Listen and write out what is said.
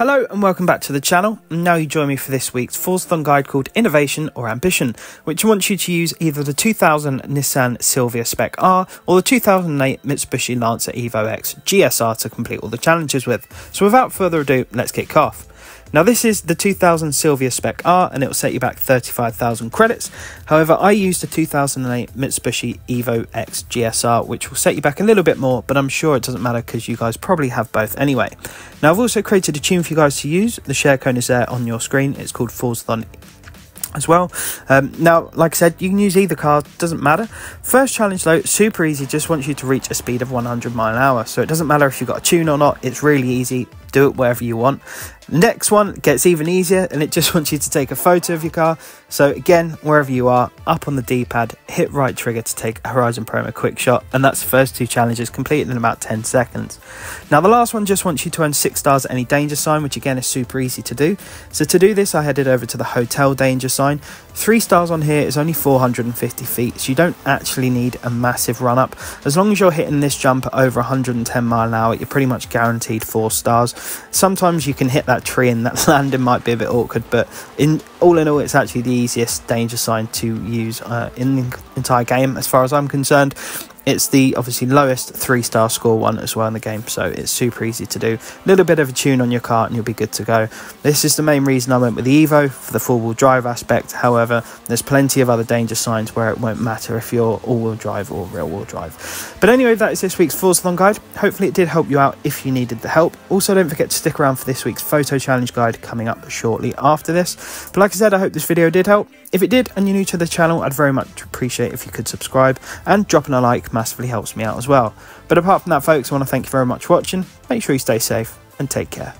Hello and welcome back to the channel. Now you join me for this week's Forzathon guide called Innovation or Ambition, which wants you to use either the 2000 Nissan Silvia Spec R or the 2008 Mitsubishi Lancer Evo X GSR to complete all the challenges with. So without further ado, let's kick off. Now this is the 2000 Silvia Spec R and it will set you back 35,000 credits. However, I used the 2008 Mitsubishi Evo X GSR, which will set you back a little bit more, but I'm sure it doesn't matter because you guys probably have both anyway. Now I've also created a tune for you guys to use. The share code is there on your screen. It's called Forzathon as well. Now, like I said, you can use either car, doesn't matter. First challenge though, super easy, just wants you to reach a speed of 100 mph. So it doesn't matter if you've got a tune or not, it's really easy. Do it wherever you want. Next one gets even easier and it just wants you to take a photo of your car. So again, wherever you are, up on the D-pad, hit right trigger to take a Horizon Promo quick shot, and that's the first two challenges completed in about 10 seconds. Now the last one just wants you to earn 6 stars at any danger sign, which again is super easy to do. So to do this, I headed over to the hotel danger sign. 3 stars on here is only 450 feet, so you don't actually need a massive run up. As long as you're hitting this jump at over 110 mph, you're pretty much guaranteed 4 stars. Sometimes you can hit that tree and that landing might be a bit awkward, but in all it's actually the easiest danger sign to use in the entire game as far as I'm concerned. It's the obviously lowest 3-star score one as well in the game, so it's super easy to do. A little bit of a tune on your car and you'll be good to go. This is the main reason I went with the Evo for the four-wheel drive aspect. However, there's plenty of other danger signs where it won't matter if you're all-wheel drive or rear-wheel drive. But anyway, that is this week's Forzathon guide. Hopefully it did help you out if you needed the help. Also, don't forget to stick around for this week's photo challenge guide coming up shortly after this. But like I said, I hope this video did help. If it did and you're new to the channel, I'd very much appreciate if you could subscribe, and dropping a like massively helps me out as well. But apart from that, folks, I want to thank you very much for watching. Make sure you stay safe and take care.